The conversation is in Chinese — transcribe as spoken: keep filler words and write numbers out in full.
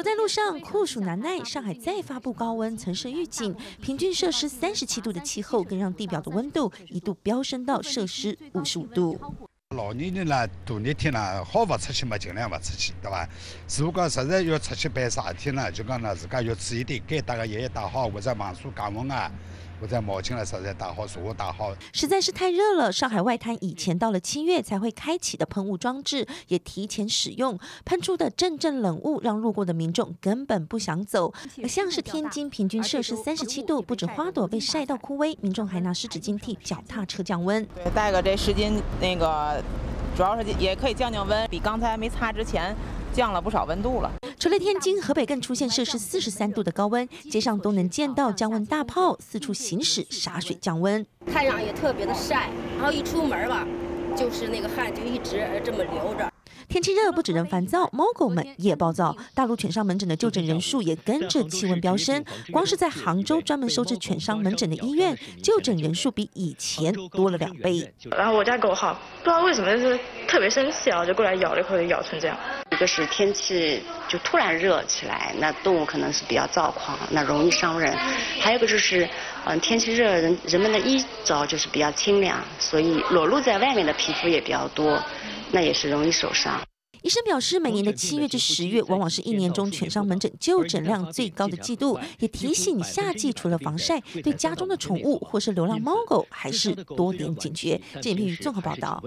走在路上，酷暑难耐，上海再发布高温层升预警，平均摄氏三十七度的气候，更让地表的温度一度飙升到摄氏五十五度。 老年人啦，大热天啦，好勿出去嘛，尽量勿出去，对伐？如果讲实在要出去办啥事体呢，就讲呢，自家要注意点，该带个鞋带好，或者防暑降温啊。 我在毛巾了，实在打好，手我打好，实在是太热了。上海外滩以前到了七月才会开启的喷雾装置，也提前使用，喷出的阵阵冷雾让路过的民众根本不想走。而像是天津平均摄氏三十七度，不止花朵被晒到枯萎，民众还拿湿纸巾替脚踏车降温。带个这湿巾，那个主要是也可以降降温，比刚才没擦之前降了不少温度了。 除了天津，河北更出现摄氏四十三度的高温，街上都能见到降温大炮四处行驶洒水降温，太阳也特别的晒，然后一出门吧，就是那个汗就一直这么流着。天气热不止人烦躁，猫狗们也暴躁，大陆犬伤门诊的就诊人数也跟着气温飙升。光是在杭州专门收治犬伤门诊的医院，就诊人数比以前多了两倍。然后我家狗哈，不知道为什么就是特别生气啊，就过来咬了一口，就咬成这样。 就是天气就突然热起来，那动物可能是比较躁狂，那容易伤人。还有个就是，嗯，天气热，人人们的衣着就是比较清凉，所以裸露在外面的皮肤也比较多，那也是容易受伤。 医生表示，每年的七月至十月往往是一年中犬伤门诊就诊量最高的季度，也提醒夏季除了防晒，对家中的宠物或是流浪猫狗还是多点警觉。这里有综合报道。